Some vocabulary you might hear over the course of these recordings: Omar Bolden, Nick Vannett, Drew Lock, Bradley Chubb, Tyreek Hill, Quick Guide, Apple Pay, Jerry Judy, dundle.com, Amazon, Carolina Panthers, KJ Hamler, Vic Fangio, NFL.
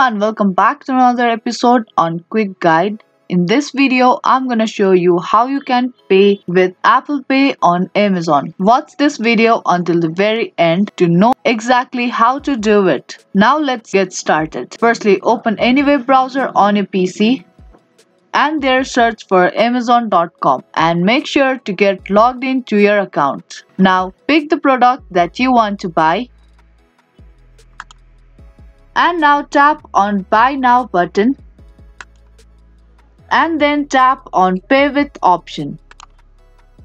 Hello and welcome back to another episode on Quick Guide. In this video, I'm gonna show you how you can pay with Apple Pay on Amazon. Watch this video until the very end to know exactly how to do it. Now let's get started. Firstly, open any web browser on your PC and there search for Amazon.com and make sure to get logged into your account. Now pick the product that you want to buy. And now tap on Buy Now button and then tap on Pay With option.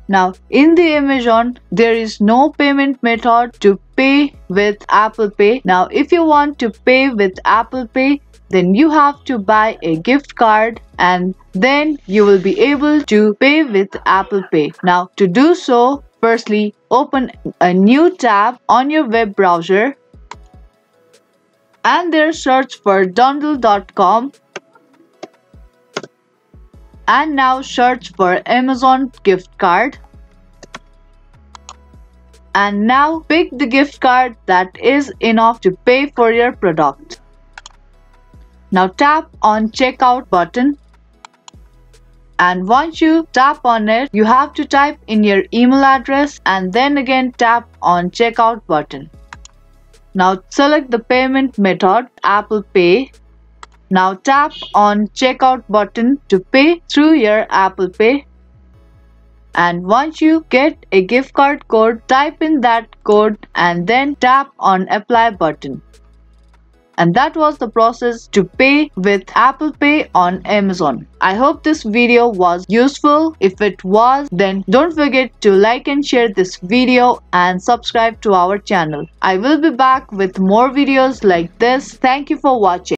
Now in the Amazon, there is no payment method to pay with Apple Pay. Now if you want to pay with Apple Pay, then you have to buy a gift card and then you will be able to pay with Apple Pay. Now to do so, firstly open a new tab on your web browser and there search for dundle.com and now search for Amazon gift card and now pick the gift card that is enough to pay for your product. Now tap on checkout button and once you tap on it, you have to type in your email address and then again tap on checkout button. Now select the payment method, Apple Pay. Now tap on checkout button to pay through your Apple Pay. And once you get a gift card code, type in that code and then tap on apply button. And that was the process to pay with Apple Pay on Amazon. I hope this video was useful. If it was, then don't forget to like and share this video and subscribe to our channel. I will be back with more videos like this. Thank you for watching.